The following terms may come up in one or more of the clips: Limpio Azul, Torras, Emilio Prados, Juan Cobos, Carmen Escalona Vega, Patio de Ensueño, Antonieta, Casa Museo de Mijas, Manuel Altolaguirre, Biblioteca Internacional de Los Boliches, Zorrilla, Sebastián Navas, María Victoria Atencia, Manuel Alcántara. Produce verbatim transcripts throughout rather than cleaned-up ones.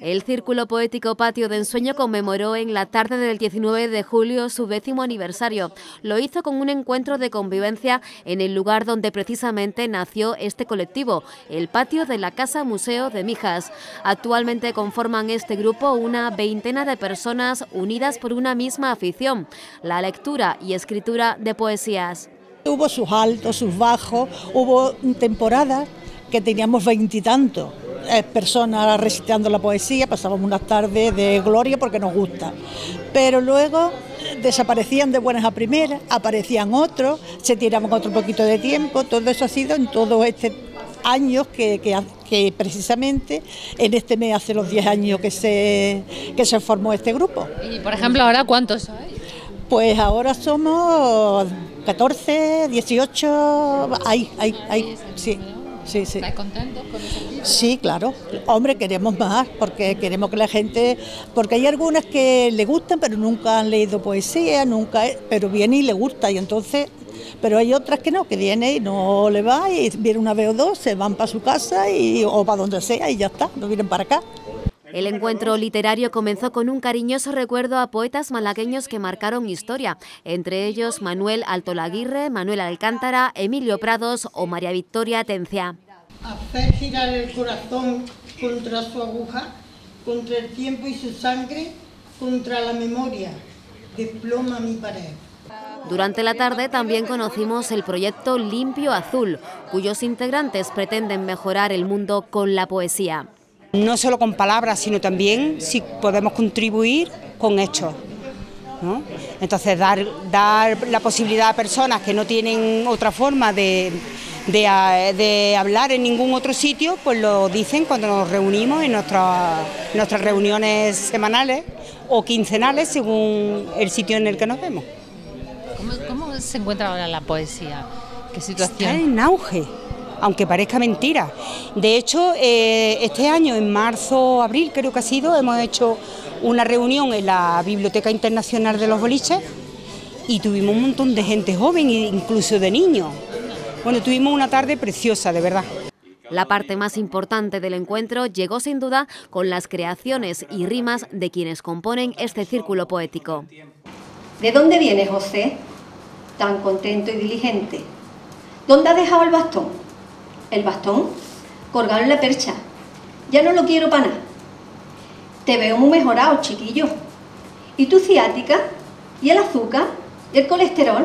El Círculo Poético Patio de Ensueño conmemoró en la tarde del diecinueve de julio su décimo aniversario. Lo hizo con un encuentro de convivencia en el lugar donde precisamente nació este colectivo, el patio de la Casa Museo de Mijas. Actualmente conforman este grupo una veintena de personas unidas por una misma afición, la lectura y escritura de poesías. Hubo sus altos, sus bajos, hubo temporadas que teníamos veintitantos personas recitando la poesía, pasábamos unas tardes de gloria porque nos gusta, pero luego desaparecían de buenas a primeras, aparecían otros, se tiraban otro poquito de tiempo. Todo eso ha sido en todos estos años que, que, que precisamente en este mes hace los diez años que se, que se formó este grupo. Y por ejemplo ahora, ¿cuántos hay? Pues ahora somos catorce, dieciocho, hay, hay, hay, sí. Sí, sí. ¿Estás contento con esa vida? Sí, claro. Hombre, queremos más, porque queremos que la gente... Porque hay algunas que le gustan, pero nunca han leído poesía, nunca, pero viene y le gusta, y entonces... Pero hay otras que no, que viene y no le va, y viene una vez o dos, se van para su casa y, o para donde sea, y ya está, no vienen para acá. El encuentro literario comenzó con un cariñoso recuerdo a poetas malagueños que marcaron historia, entre ellos Manuel Altolaguirre, Manuel Alcántara, Emilio Prados o María Victoria Atencia. Hacer girar el corazón contra su aguja, contra el tiempo y su sangre, contra la memoria, desploma mi pared. Durante la tarde también conocimos el proyecto Limpio Azul, cuyos integrantes pretenden mejorar el mundo con la poesía. No solo con palabras, sino también si podemos contribuir con hechos, ¿no? Entonces dar, dar la posibilidad a personas que no tienen otra forma de, de, de hablar en ningún otro sitio, pues lo dicen cuando nos reunimos en nuestras, nuestras reuniones semanales o quincenales, según el sitio en el que nos vemos. ¿Cómo, cómo se encuentra ahora la poesía? ¿Qué situación? Está en auge, aunque parezca mentira. De hecho, eh, este año, en marzo, abril, creo que ha sido, hemos hecho una reunión en la Biblioteca Internacional de Los Boliches y tuvimos un montón de gente joven, incluso de niños. Bueno, tuvimos una tarde preciosa, de verdad. La parte más importante del encuentro llegó sin duda con las creaciones y rimas de quienes componen este círculo poético. ¿De dónde viene José, tan contento y diligente? ¿Dónde ha dejado el bastón? El bastón, colgado en la percha, ya no lo quiero para nada. Te veo muy mejorado, chiquillo. ¿Y tu ciática? ¿Y el azúcar? ¿Y el colesterol?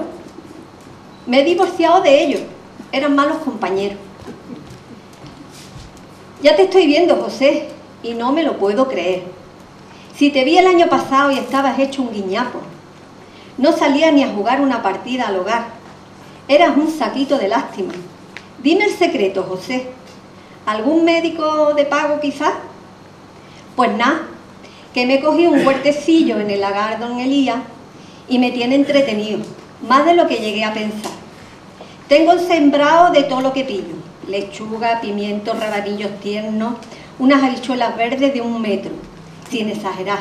Me he divorciado de ellos, eran malos compañeros. Ya te estoy viendo, José, y no me lo puedo creer. Si te vi el año pasado y estabas hecho un guiñapo, no salías ni a jugar una partida al hogar, eras un saquito de lástima. Dime el secreto, José. ¿Algún médico de pago, quizás? Pues nada, que me he cogido un huertecillo en el lagar Don Elías y me tiene entretenido, más de lo que llegué a pensar. Tengo el sembrado de todo lo que pillo, lechuga, pimientos, rabanillos tiernos, unas habichuelas verdes de un metro, sin exagerar,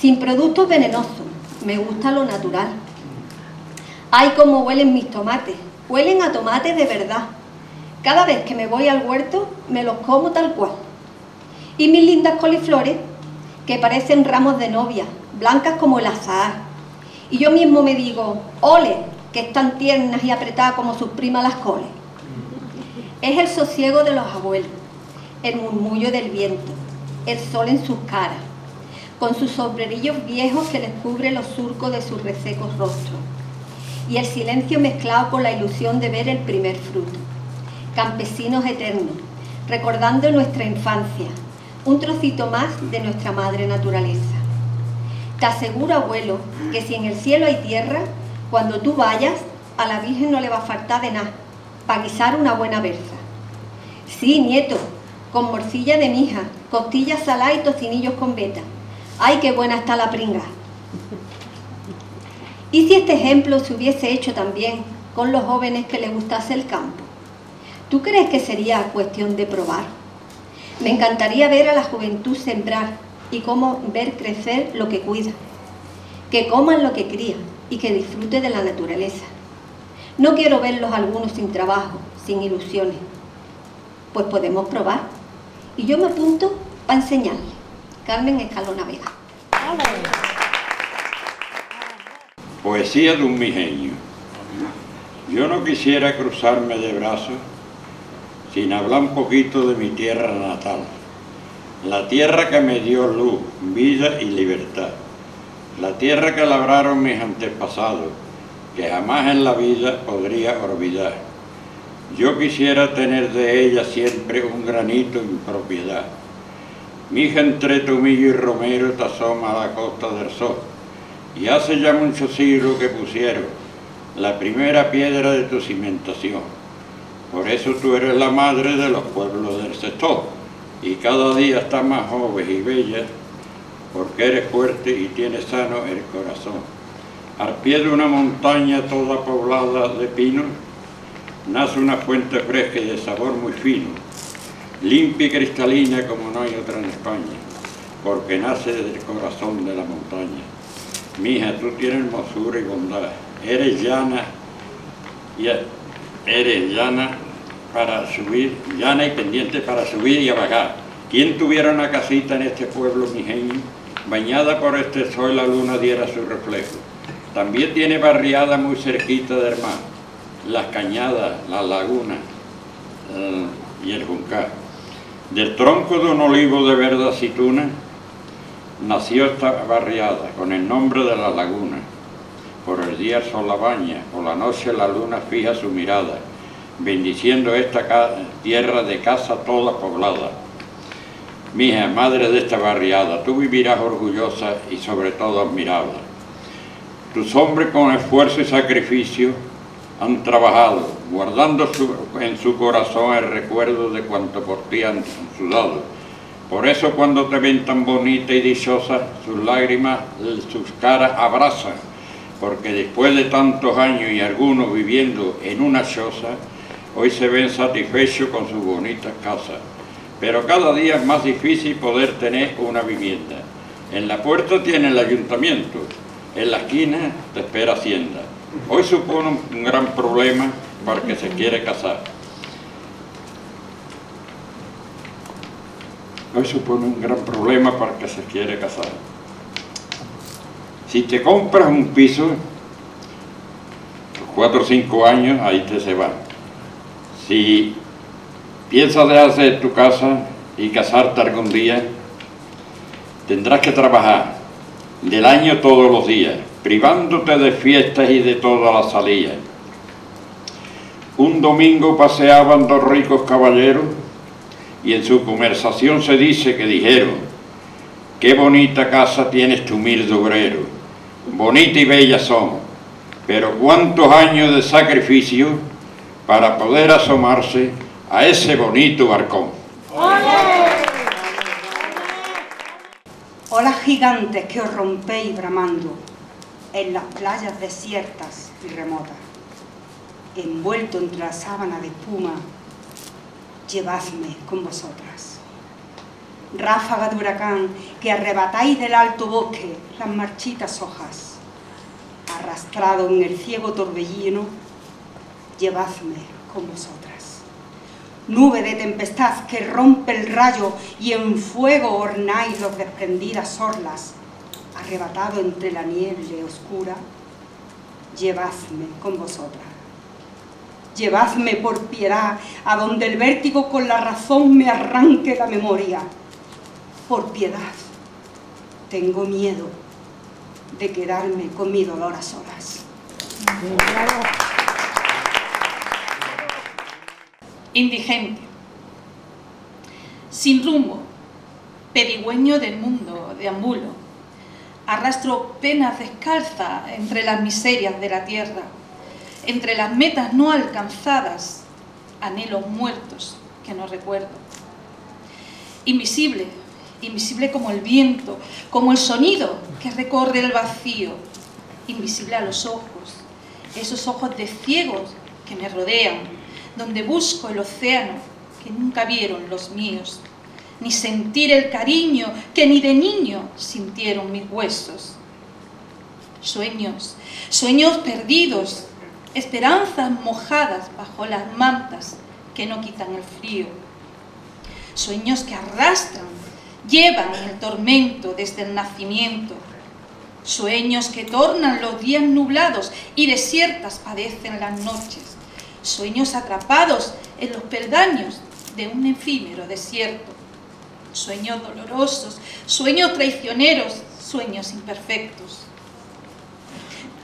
sin productos venenosos, me gusta lo natural. Ay, cómo huelen mis tomates, huelen a tomate de verdad. Cada vez que me voy al huerto, me los como tal cual. Y mis lindas coliflores, que parecen ramos de novia, blancas como el azahar. Y yo mismo me digo, ole, que están tiernas y apretadas como sus primas las coles. Es el sosiego de los abuelos, el murmullo del viento, el sol en sus caras, con sus sombrerillos viejos que les cubre los surcos de sus resecos rostros. Y el silencio mezclado con la ilusión de ver el primer fruto. Campesinos eternos, recordando nuestra infancia, un trocito más de nuestra madre naturaleza. Te aseguro, abuelo, que si en el cielo hay tierra, cuando tú vayas, a la Virgen no le va a faltar de nada, para guisar una buena berza. Sí, nieto, con morcilla de mija, costillas saladas y tocinillos con beta. ¡Ay, qué buena está la pringa! ¿Y si este ejemplo se hubiese hecho también con los jóvenes que les gustase el campo? ¿Tú crees que sería cuestión de probar? Me encantaría ver a la juventud sembrar y cómo ver crecer lo que cuida, que coman lo que cría y que disfrute de la naturaleza. No quiero verlos algunos sin trabajo, sin ilusiones. Pues podemos probar y yo me apunto para enseñarles. Carmen Escalona Vega. Poesía de un mijeño. Yo no quisiera cruzarme de brazos sin hablar un poquito de mi tierra natal, la tierra que me dio luz, vida y libertad, la tierra que labraron mis antepasados, que jamás en la vida podría olvidar. Yo quisiera tener de ella siempre un granito en propiedad. Mija, entre Tomillo y Romero te asoma a la costa del sol, y hace ya muchos siglos que pusieron la primera piedra de tu cimentación. Por eso tú eres la madre de los pueblos del sector, y cada día estás más joven y bella, porque eres fuerte y tienes sano el corazón. Al pie de una montaña toda poblada de pinos, nace una fuente fresca y de sabor muy fino, limpia y cristalina como no hay otra en España, porque nace del corazón de la montaña. Mija, tú tienes hermosura y bondad, eres llana, eres llana para subir, llana y pendiente para subir y bajar. ¿Quién tuviera una casita en este pueblo mijeño? Bañada por este sol la luna diera su reflejo. También tiene barriada muy cerquita del mar, las cañadas, las lagunas eh, y el juncal. Del tronco de un olivo de verde aceituna nació esta barriada con el nombre de la laguna. Por el día el sol la baña, por la noche la luna fija su mirada, bendiciendo esta tierra de casa toda poblada. Mija, madre de esta barriada, tú vivirás orgullosa y sobre todo admirada. Tus hombres con esfuerzo y sacrificio han trabajado, guardando su, en su corazón el recuerdo de cuanto por ti han sudado. Por eso cuando te ven tan bonita y dichosa, sus lágrimas, sus caras abrazan, porque después de tantos años y algunos viviendo en una choza, hoy se ven satisfechos con sus bonitas casas. Pero cada día es más difícil poder tener una vivienda. En la puerta tiene el ayuntamiento, en la esquina te espera Hacienda. Hoy supone un gran problema para el que se quiere casar. Hoy supone un gran problema para el que se quiere casar. Si te compras un piso, cuatro o cinco años, ahí te se va. Si piensas de hacer tu casa y casarte algún día, tendrás que trabajar del año todos los días, privándote de fiestas y de todas las salidas. Un domingo paseaban dos ricos caballeros y en su conversación se dice que dijeron: «Qué bonita casa tienes tu humilde obrero, bonita y bella son, pero cuántos años de sacrificio para poder asomarse a ese bonito balcón». Olas gigantes que os rompéis bramando en las playas desiertas y remotas, envuelto entre la sábana de espuma, llevadme con vosotras. Ráfaga de huracán que arrebatáis del alto bosque las marchitas hojas, arrastrado en el ciego torbellino, llevadme con vosotras. Nube de tempestad que rompe el rayo y en fuego ornáis las desprendidas orlas, arrebatado entre la niebla oscura, llevadme con vosotras. Llevadme por piedad a donde el vértigo con la razón me arranque la memoria. Por piedad, tengo miedo de quedarme con mi dolor a solas. Indigente, sin rumbo, pedigüeño del mundo, deambulo, arrastro penas descalzas entre las miserias de la tierra, entre las metas no alcanzadas, anhelos muertos que no recuerdo. Invisible, invisible como el viento, como el sonido que recorre el vacío, invisible a los ojos, esos ojos de ciegos que me rodean, donde busco el océano que nunca vieron los míos, ni sentir el cariño que ni de niño sintieron mis huesos. Sueños, sueños perdidos, esperanzas mojadas bajo las mantas que no quitan el frío. Sueños que arrastran, llevan el tormento desde el nacimiento. Sueños que tornan los días nublados y desiertas padecen las noches. Sueños atrapados en los peldaños de un efímero desierto. Sueños dolorosos, sueños traicioneros, sueños imperfectos.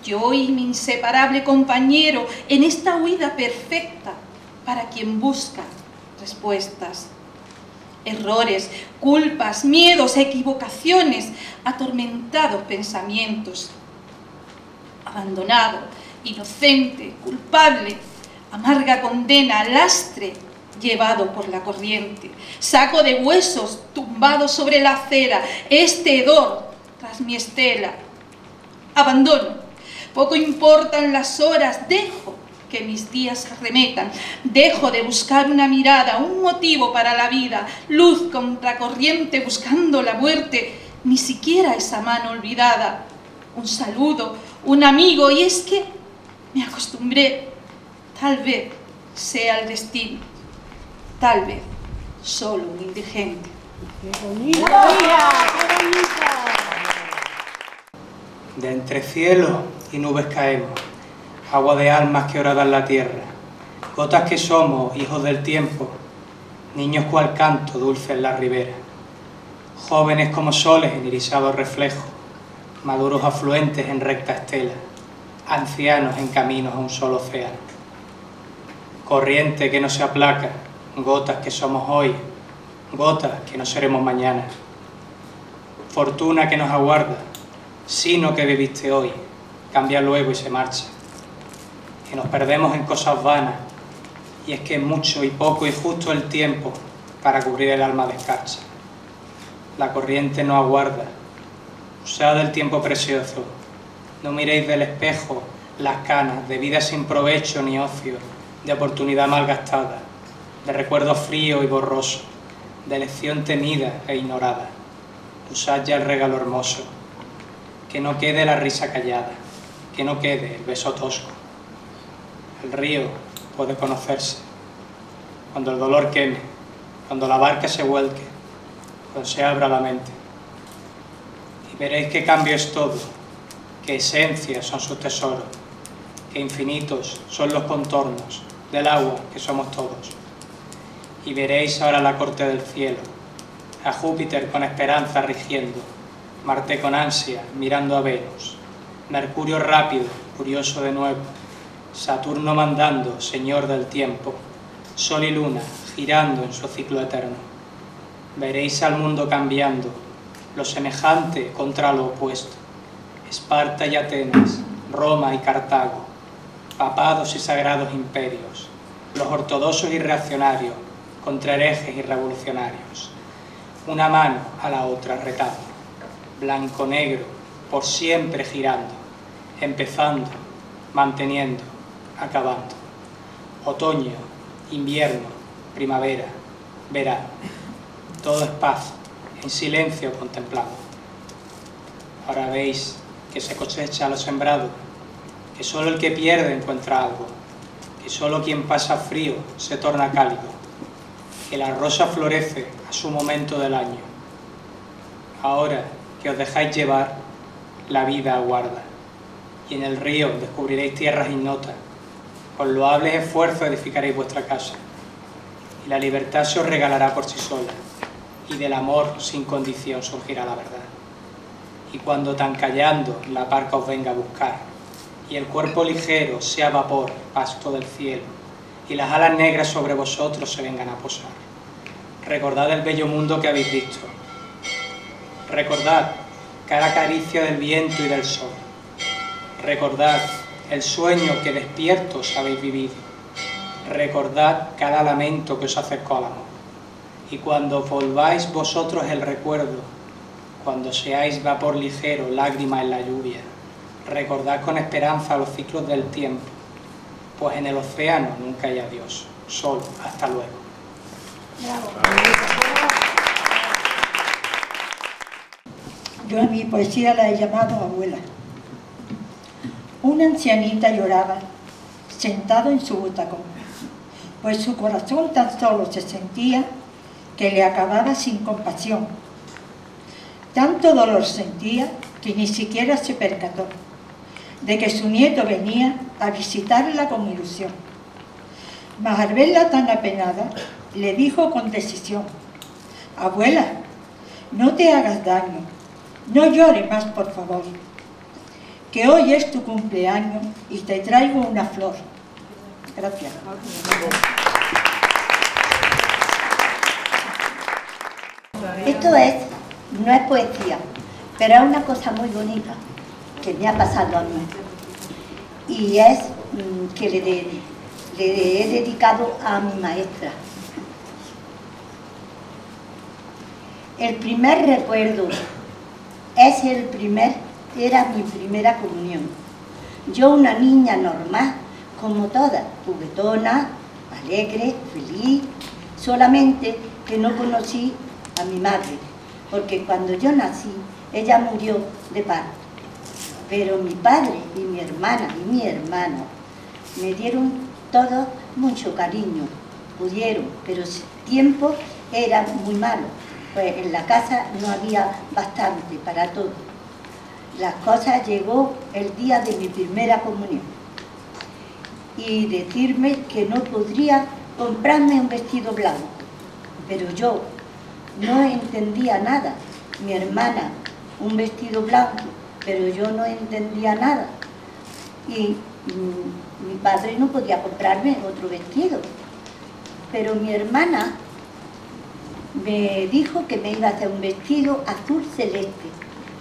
Yo y mi inseparable compañero en esta huida perfecta para quien busca respuestas. Errores, culpas, miedos, equivocaciones, atormentados pensamientos. Abandonado, inocente, culpable, amarga condena, lastre, llevado por la corriente. Saco de huesos, tumbado sobre la acera, este hedor tras mi estela. Abandono, poco importan las horas, dejo que mis días arremetan. Dejo de buscar una mirada, un motivo para la vida, luz contracorriente buscando la muerte, ni siquiera esa mano olvidada, un saludo, un amigo, y es que me acostumbré. Tal vez sea el destino, tal vez solo un indigente. ¡Qué bonita! ¡Qué bonita! De entre cielo y nubes caemos, agua de almas que horadan la tierra, gotas que somos, hijos del tiempo, niños cual canto dulce en la ribera, jóvenes como soles en irisado reflejo, maduros afluentes en recta estela, ancianos en caminos a un solo océano. Corriente que no se aplaca, gotas que somos hoy, gotas que no seremos mañana, fortuna que nos aguarda, sino que viviste hoy, cambia luego y se marcha. Que nos perdemos en cosas vanas, y es que mucho y poco y justo el tiempo para cubrir el alma de escarcha. La corriente no aguarda, usad el tiempo precioso, no miréis del espejo las canas de vida sin provecho ni ocio, de oportunidad malgastada, de recuerdos fríos y borrosos, de lección temida e ignorada. Usad ya el regalo hermoso, que no quede la risa callada, que no quede el beso tosco. El río puede conocerse, cuando el dolor queme, cuando la barca se vuelque, cuando se abra la mente. Y veréis que cambio es todo, que esencias son sus tesoros, que infinitos son los contornos del agua que somos todos. Y veréis ahora la corte del cielo, a Júpiter con esperanza rigiendo, Marte con ansia mirando a Venus, Mercurio rápido, curioso de nuevo, Saturno mandando, señor del tiempo, Sol y Luna girando en su ciclo eterno. Veréis al mundo cambiando, lo semejante contra lo opuesto, Esparta y Atenas, Roma y Cartago, papados y sagrados imperios, los ortodoxos y reaccionarios, contra herejes y revolucionarios, una mano a la otra retando, blanco-negro, por siempre girando, empezando, manteniendo, acabando. Otoño, invierno, primavera, verano. Todo es paz, en silencio contemplado. Ahora veis que se cosecha lo sembrado, que solo el que pierde encuentra algo, que solo quien pasa frío se torna cálido, que la rosa florece a su momento del año. Ahora que os dejáis llevar, la vida aguarda, y en el río descubriréis tierras ignotas, con loables esfuerzos edificaréis vuestra casa, y la libertad se os regalará por sí sola, y del amor sin condición surgirá la verdad. Y cuando tan callando la parca os venga a buscar, y el cuerpo ligero sea vapor, pasto del cielo, y las alas negras sobre vosotros se vengan a posar, recordad el bello mundo que habéis visto, recordad cada caricia del viento y del sol, recordad el sueño que despiertos habéis vivido, recordad cada lamento que os acercó al amor, y cuando volváis vosotros el recuerdo, cuando seáis vapor ligero, lágrima en la lluvia, recordad con esperanza los ciclos del tiempo, pues en el océano nunca hay adiós, solo hasta luego. Bravo. Yo a mi poesía la he llamado Abuela. Una ancianita lloraba, sentada en su butacón, pues su corazón tan solo se sentía que le acababa sin compasión, Tanto dolor sentía que ni siquiera se percató de que su nieto venía a visitarla con ilusión. Mas al verla tan apenada, le dijo con decisión: «Abuela, no te hagas daño, no llores más, por favor, que hoy es tu cumpleaños y te traigo una flor». Gracias. Esto es, no es poesía, pero es una cosa muy bonita que me ha pasado a mí, y es mmm, que le, de, le he dedicado a mi maestra. El primer recuerdo es el primer, era mi primera comunión. Yo, una niña normal, como todas, juguetona, alegre, feliz, solamente que no conocí a mi madre, porque cuando yo nací, ella murió de parto. Pero mi padre y mi hermana y mi hermano me dieron todo mucho cariño, pudieron, pero el tiempo era muy malo. Pues en la casa no había bastante para todo. Las cosas llegó el día de mi primera comunión y decirme que no podría comprarme un vestido blanco. Pero yo no entendía nada. Mi hermana, un vestido blanco, pero yo no entendía nada. Y mm, mi padre no podía comprarme otro vestido. Pero mi hermana me dijo que me iba a hacer un vestido azul celeste.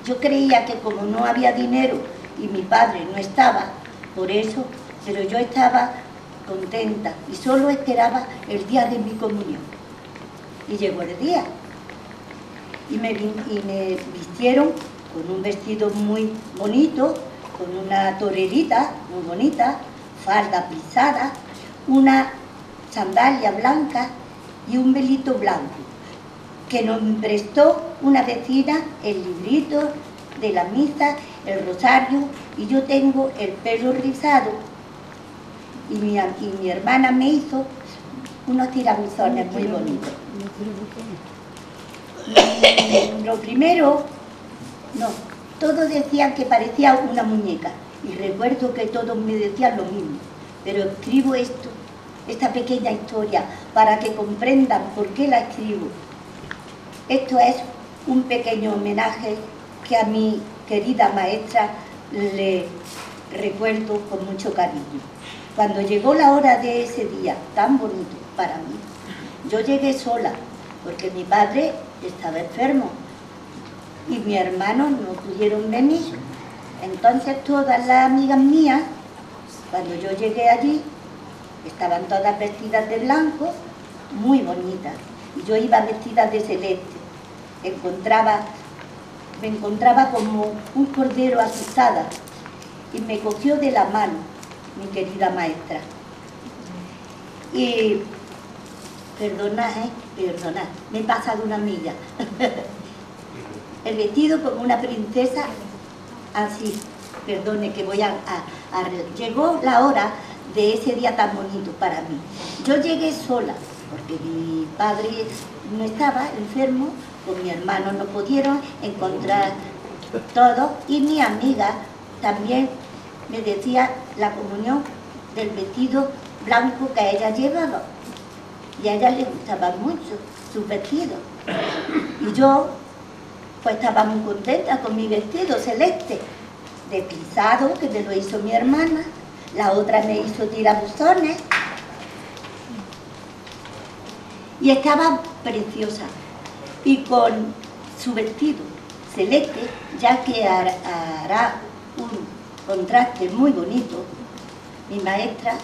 Yo creía que como no había dinero y mi padre no estaba, por eso, pero yo estaba contenta y solo esperaba el día de mi comunión. Y llegó el día. Y me, y me vistieron con un vestido muy bonito, con una torerita muy bonita, falda plisada, una sandalia blanca y un velito blanco, que nos prestó una vecina el librito de la misa, el rosario, y yo tengo el pelo rizado. Y mi, y mi hermana me hizo unos tiramisones muy bonitos. Lo primero, no, todos decían que parecía una muñeca, y recuerdo que todos me decían lo mismo, pero escribo esto, esta pequeña historia, para que comprendan por qué la escribo. Esto es un pequeño homenaje que a mi querida maestra le recuerdo con mucho cariño. Cuando llegó la hora de ese día tan bonito para mí, yo llegué sola porque mi padre estaba enfermo y mis hermanos no pudieron venir. Entonces todas las amigas mías, cuando yo llegué allí, estaban todas vestidas de blanco, muy bonitas. Yo iba vestida de celeste, encontraba, me encontraba como un cordero asustada, y me cogió de la mano mi querida maestra. Y perdonad, eh, perdonad, me he pasado una milla. El vestido como una princesa, así, perdone que voy a, a, a... Llegó la hora de ese día tan bonito para mí. Yo llegué sola, porque mi padre no estaba enfermo, con mi hermano no pudieron encontrar todo, y mi amiga también me decía la comunión del vestido blanco que ella llevaba, y a ella le gustaba mucho su vestido, y yo pues estaba muy contenta con mi vestido celeste de plisado, que me lo hizo mi hermana, la otra me hizo tirabuzones. Y estaba preciosa, y con su vestido celeste, ya que hará un contraste muy bonito, mi maestra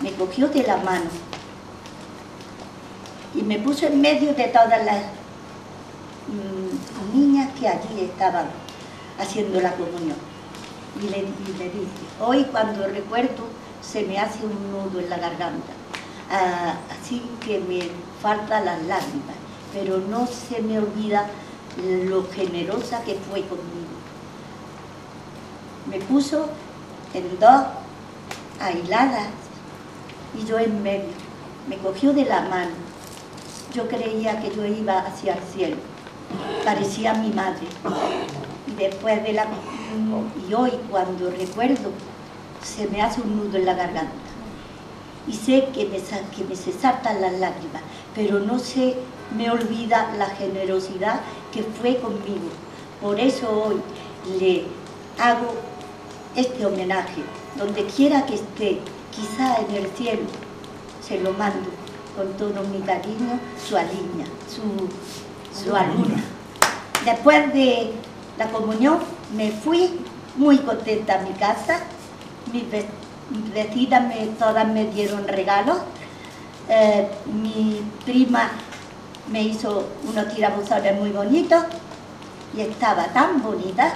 me cogió de la mano y me puso en medio de todas las mmm, niñas que allí estaban haciendo la comunión. Y le, y le dije, hoy cuando recuerdo se me hace un nudo en la garganta, ah, así que me faltan las lágrimas, pero no se me olvida lo generosa que fue conmigo. Me puso en dos aisladas y yo en medio. Me cogió de la mano. Yo creía que yo iba hacia el cielo, parecía a mi madre. Y después de la... y hoy cuando recuerdo, se me hace un nudo en la garganta. Y sé que me, que me se saltan las lágrimas, pero no se me olvida la generosidad que fue conmigo. Por eso hoy le hago este homenaje, donde quiera que esté, quizá en el cielo, se lo mando con todo mi cariño, su alumna, su, su alumna. Después de la comunión me fui muy contenta a mi casa, mis vecinas me, todas me dieron regalos, eh, mi prima me hizo unos tirabuzones muy bonitos y estaba tan bonita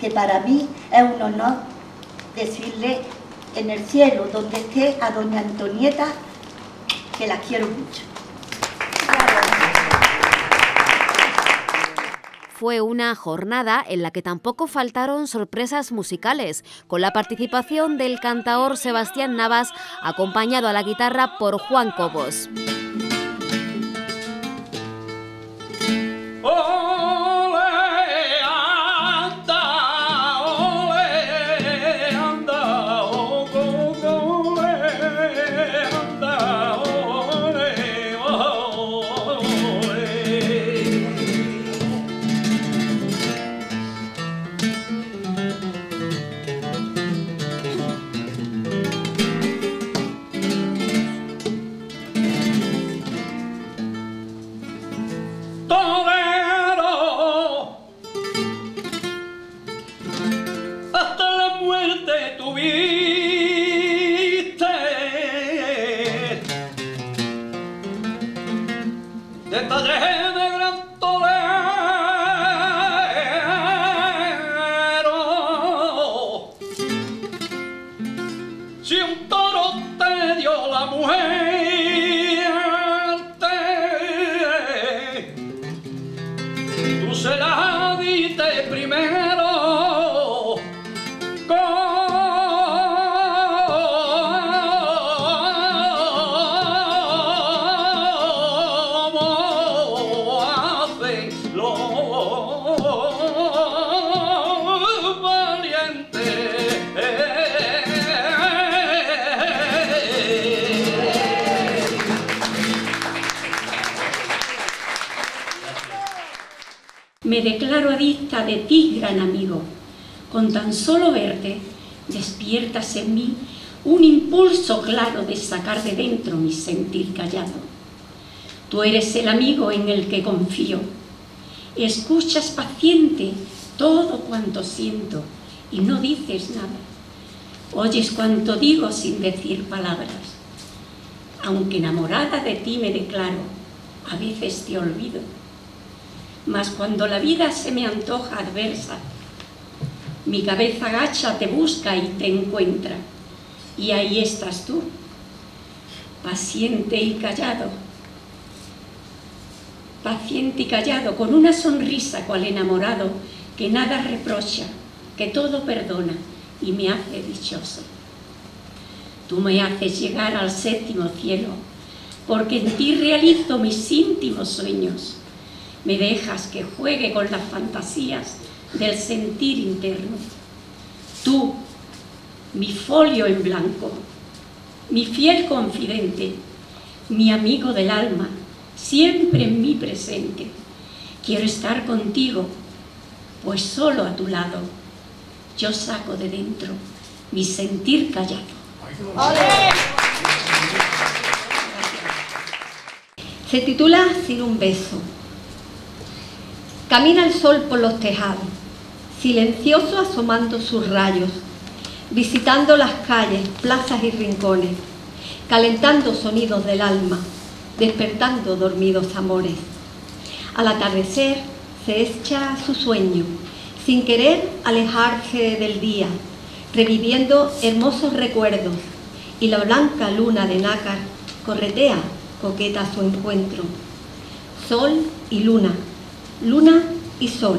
que para mí es un honor decirle en el cielo, donde esté, a doña Antonieta, que la quiero mucho. Fue una jornada en la que tampoco faltaron sorpresas musicales, con la participación del cantaor Sebastián Navas, acompañado a la guitarra por Juan Cobos. Me declaro adicta de ti, gran amigo. Con tan solo verte, despiertas en mí un impulso claro de sacar de dentro mi sentir callado. Tú eres el amigo en el que confío. Escuchas paciente todo cuanto siento y no dices nada. Oyes cuanto digo sin decir palabras. Aunque enamorada de ti me declaro, a veces te olvido. Mas cuando la vida se me antoja adversa, mi cabeza gacha te busca y te encuentra, y ahí estás tú, paciente y callado, paciente y callado, con una sonrisa cual enamorado, que nada reprocha, que todo perdona y me hace dichoso. Tú me haces llegar al séptimo cielo, porque en ti realizo mis íntimos sueños. Me dejas que juegue con las fantasías del sentir interno. Tú, mi folio en blanco, mi fiel confidente, mi amigo del alma, siempre en mi presente. Quiero estar contigo, pues solo a tu lado yo saco de dentro mi sentir callado. ¡Olé! Se titula Sin un beso. Camina el sol por los tejados, silencioso asomando sus rayos, visitando las calles, plazas y rincones, calentando sonidos del alma, despertando dormidos amores. Al atardecer se echa su sueño, sin querer alejarse del día, reviviendo hermosos recuerdos, y la blanca luna de nácar corretea coqueta a su encuentro. Sol y luna. Luna y sol,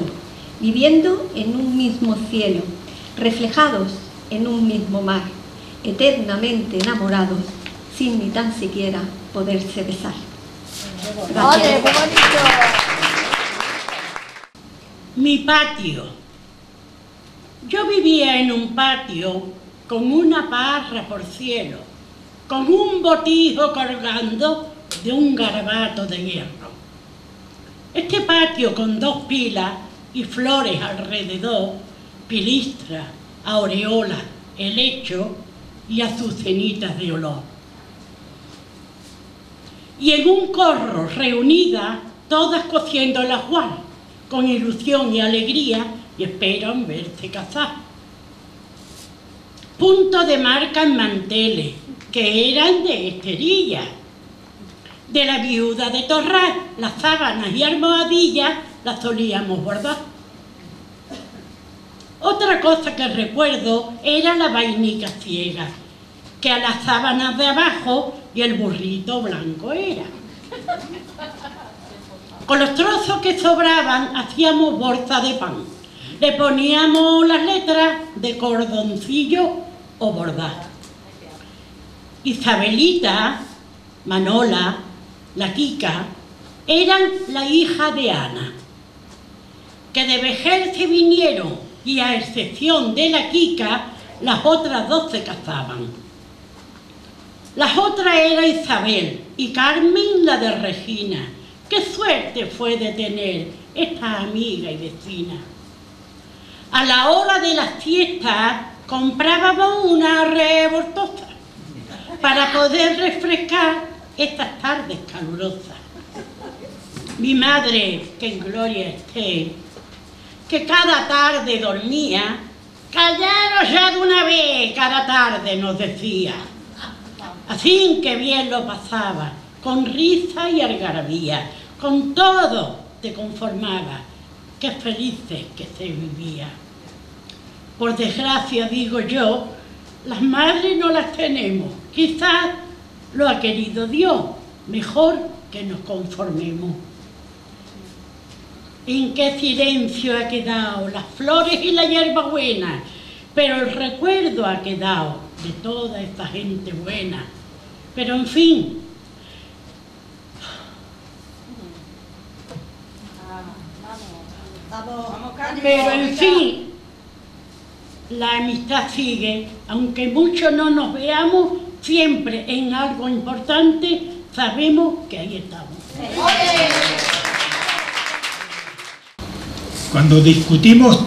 viviendo en un mismo cielo, reflejados en un mismo mar, eternamente enamorados, sin ni tan siquiera poderse besar. Gracias. Mi patio. Yo vivía en un patio con una parra por cielo, con un botijo colgando de un garabato de hierro. Este patio con dos pilas y flores alrededor, pilistra, aureola, helecho y azucenitas de olor. Y en un corro reunidas, todas cociendo el ajuar, con ilusión y alegría, y esperan verse casar. Punto de marca en manteles, que eran de esterilla, de la viuda de Torras, las sábanas y almohadillas las solíamos bordar. Otra cosa que recuerdo era la vainica ciega, que a las sábanas de abajo y el burrito blanco era. Con los trozos que sobraban hacíamos bolsa de pan, le poníamos las letras de cordoncillo o bordar. Isabelita, Manola, la Kika, eran la hija de Ana, que de vejez se vinieron y a excepción de la Kika, las otras dos se casaban. Las otras eran Isabel y Carmen, la de Regina. ¡Qué suerte fue de tener esta amiga y vecina! A la hora de las fiestas comprábamos una revoltosa para poder refrescar estas tardes calurosas. Mi madre, que en gloria esté, que cada tarde dormía, callaros ya de una vez, cada tarde nos decía. Así que bien lo pasaba, con risa y algarabía, con todo te conformaba, qué felices que se vivía. Por desgracia, digo yo, las madres no las tenemos, quizás lo ha querido Dios, mejor que nos conformemos. En qué silencio ha quedado las flores y la hierbabuena, pero el recuerdo ha quedado de toda esta gente buena. Pero en fin, pero en fin, la amistad sigue, aunque muchos no nos veamos, siempre en algo importante sabemos que ahí estamos. Cuando discutimos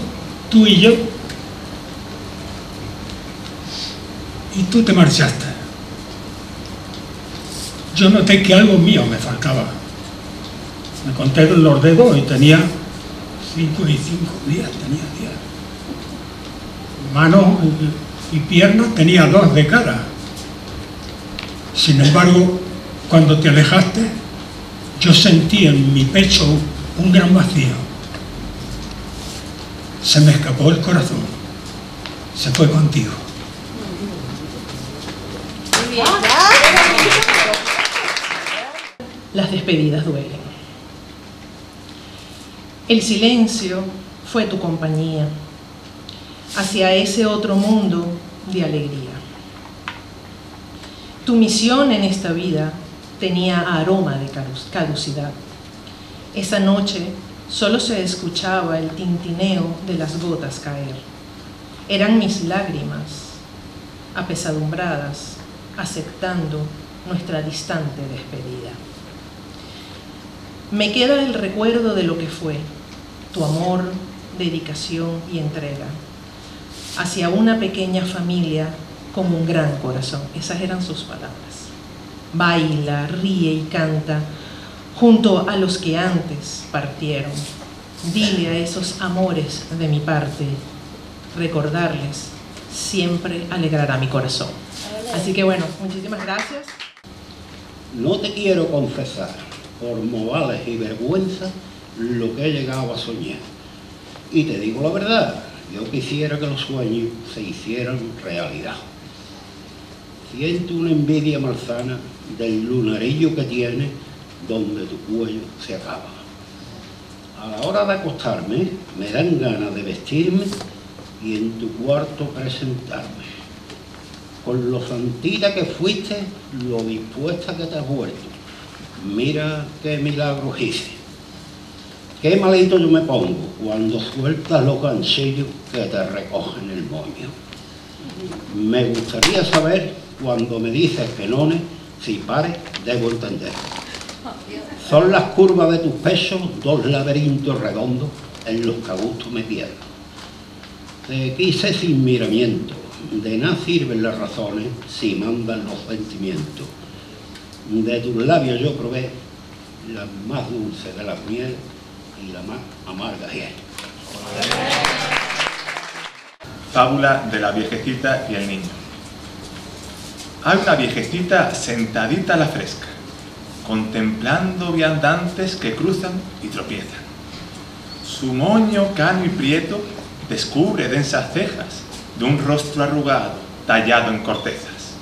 tú y yo, y tú te marchaste, yo noté que algo mío me faltaba. Me conté los dedos y tenía cinco y cinco días, tenía días. Manos y piernas tenía dos de cada. Sin embargo, cuando te alejaste, yo sentí en mi pecho un gran vacío. Se me escapó el corazón. Se fue contigo. Las despedidas duelen. El silencio fue tu compañía hacia ese otro mundo de alegría. Tu misión en esta vida tenía aroma de caducidad. Esa noche solo se escuchaba el tintineo de las gotas caer. Eran mis lágrimas, apesadumbradas, aceptando nuestra distante despedida. Me queda el recuerdo de lo que fue, tu amor, dedicación y entrega hacia una pequeña familia con un gran corazón. Esas eran sus palabras. Baila, ríe y canta junto a los que antes partieron. Dile a esos amores de mi parte, recordarles siempre alegrará mi corazón. Así que bueno, muchísimas gracias. No te quiero confesar, por modales y vergüenza, lo que he llegado a soñar. Y te digo la verdad, yo quisiera que los sueños se hicieran realidad. Siento una envidia malsana del lunarillo que tienes donde tu cuello se acaba. A la hora de acostarme, me dan ganas de vestirme y en tu cuarto presentarme, con lo santita que fuiste, lo dispuesta que te has vuelto. Mira qué milagros hice. Qué malito yo me pongo cuando sueltas los ganchillos que te recogen el moño. Me gustaría saber, cuando me dices penones, si pares, debo entender. Son las curvas de tus pechos dos laberintos redondos en los que a gusto me pierdo. Te quise sin miramiento, de nada sirven las razones si mandan los sentimientos. De tus labios yo probé la más dulce de las mieles y la más amarga hiel. Fábula de la viejecita y el niño. Hay una viejecita sentadita a la fresca, contemplando viandantes que cruzan y tropiezan. Su moño cano y prieto descubre densas cejas de un rostro arrugado tallado en cortezas.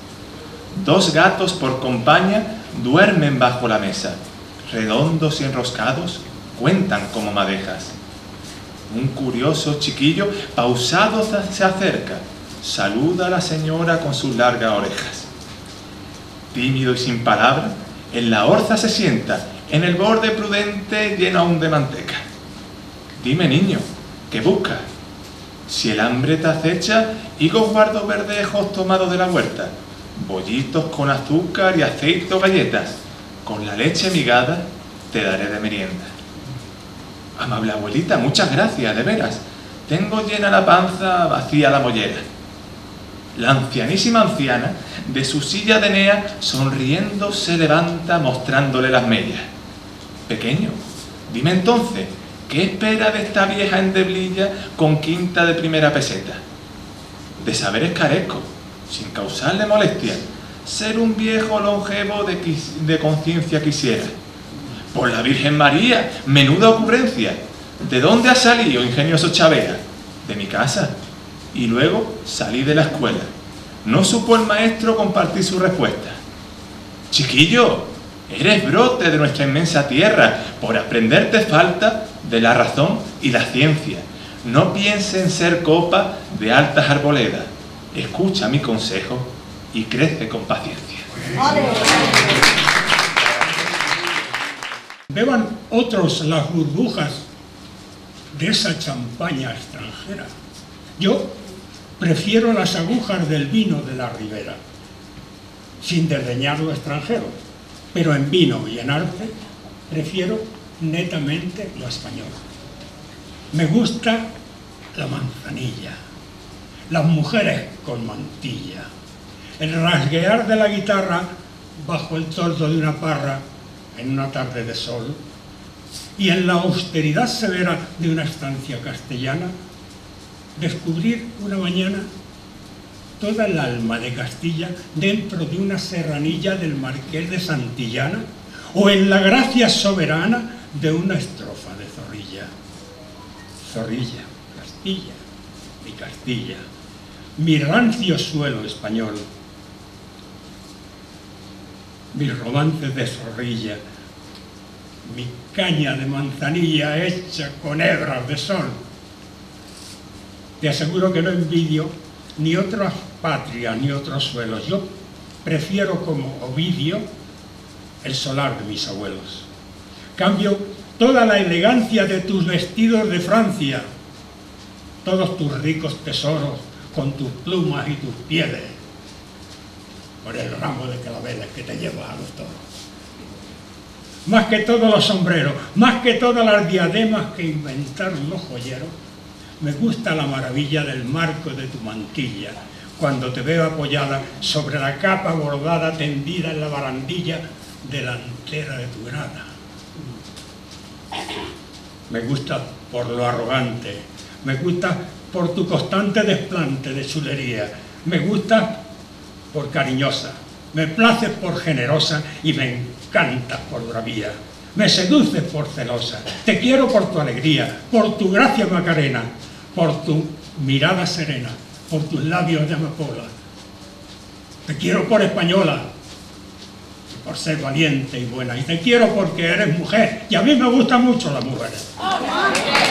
Dos gatos por compañía duermen bajo la mesa, redondos y enroscados, cuentan como madejas. Un curioso chiquillo pausado se acerca, saluda a la señora con sus largas orejas. Tímido y sin palabra, en la orza se sienta, en el borde prudente lleno aún de manteca. Dime, niño, ¿qué buscas? Si el hambre te acecha, higos guardos verdejos tomados de la huerta, bollitos con azúcar y aceite o galletas, con la leche migada te daré de merienda. Amable abuelita, muchas gracias, de veras. Tengo llena la panza, vacía la mollera. La ancianísima anciana, de su silla de enea, sonriendo se levanta mostrándole las mellas. Pequeño, dime entonces, ¿qué espera de esta vieja endeblilla con quinta de primera peseta? De saberes carezco, sin causarle molestia. Ser un viejo longevo de, de conciencia quisiera. Por la Virgen María, menuda ocurrencia. ¿De dónde has salido, ingenioso Chavea? De mi casa. Y luego salí de la escuela. No supo el maestro compartir su respuesta. Chiquillo, eres brote de nuestra inmensa tierra. Por aprenderte falta de la razón y la ciencia. No pienses en ser copa de altas arboledas. Escucha mi consejo y crece con paciencia. Beban otros las burbujas de esa champaña extranjera. Yo prefiero las agujas del vino de la Ribera, sin desdeñar lo extranjero, pero en vino y en arte prefiero netamente lo español. Me gusta la manzanilla, las mujeres con mantilla, el rasguear de la guitarra bajo el toldo de una parra en una tarde de sol, y en la austeridad severa de una estancia castellana, descubrir una mañana toda el alma de Castilla dentro de una serranilla del Marqués de Santillana, o en la gracia soberana de una estrofa de Zorrilla. Zorrilla, Castilla, mi Castilla, mi rancio suelo español, mis romances de zorrilla, mi caña de manzanilla hecha con hebras de sol. Te aseguro que no envidio ni otras patrias ni otros suelos. Yo prefiero como Ovidio el solar de mis abuelos. Cambio toda la elegancia de tus vestidos de Francia, todos tus ricos tesoros con tus plumas y tus pieles, por el ramo de calaveras que te llevas a los toros. Más que todos los sombreros, más que todas las diademas que inventaron los joyeros, me gusta la maravilla del marco de tu mantilla, cuando te veo apoyada sobre la capa bordada tendida en la barandilla delantera de tu grana. Me gusta por lo arrogante, me gusta por tu constante desplante de chulería, me gusta por cariñosa, me places por generosa y me encantas por bravía, me seduces por celosa, te quiero por tu alegría, por tu gracia macarena, por tu mirada serena, por tus labios de amapola. Te quiero por española, por ser valiente y buena, y te quiero porque eres mujer, y a mí me gustan mucho las mujeres.